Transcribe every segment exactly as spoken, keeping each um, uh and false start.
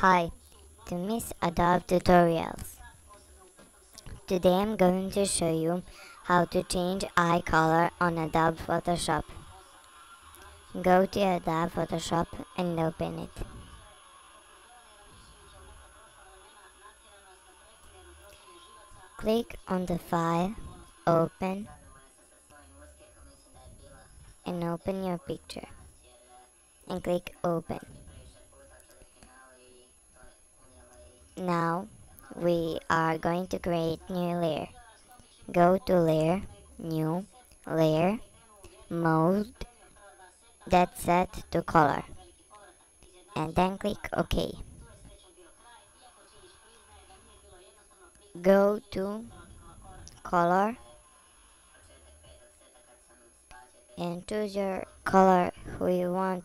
Hi, to Miss Adobe Tutorials. Today I'm going to show you how to change eye color on Adobe Photoshop. Go to Adobe Photoshop and open it. Click on the file, open, and open your picture, and click open. Now we are going to create new layer. Go to layer, new, layer, mode, that's set to color, and then click OK. Go to color and choose your color who you want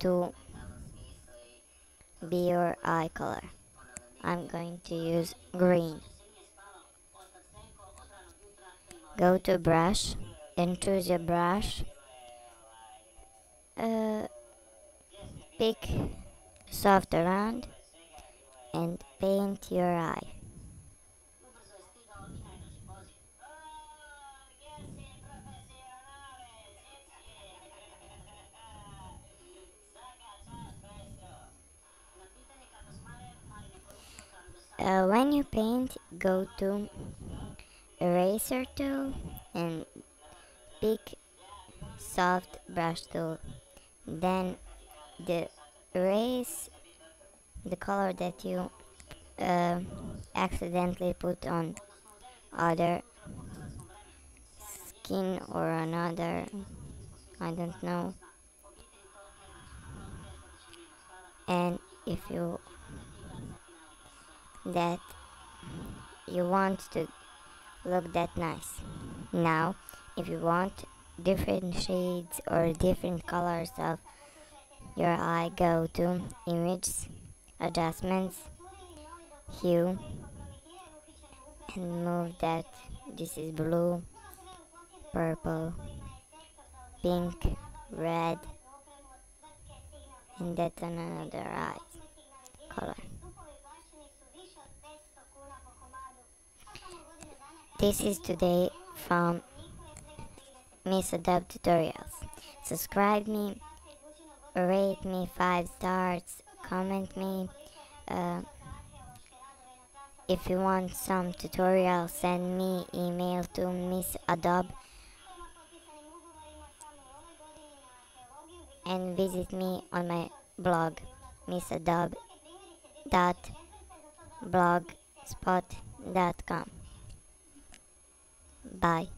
to be your eye color. I'm going to use green. Go to brush and choose your brush. Uh, pick soft round and paint your eye. Uh, when you paint, go to eraser tool and pick soft brush tool. Then the erase the color that you uh, accidentally put on other skin or another, I don't know. And if you that you want to look that nice. Now if you want different shades or different colors of your eye, go to image, adjustments, hue, and move that this is blue, purple, pink, red, and that's another eye color. This is today from Miss Adobe Tutorials. Subscribe me, rate me five stars, comment me. Uh, if you want some tutorial, send me email to Miss Adobe and visit me on my blog, miss adobe dot blogspot dot com. Bye.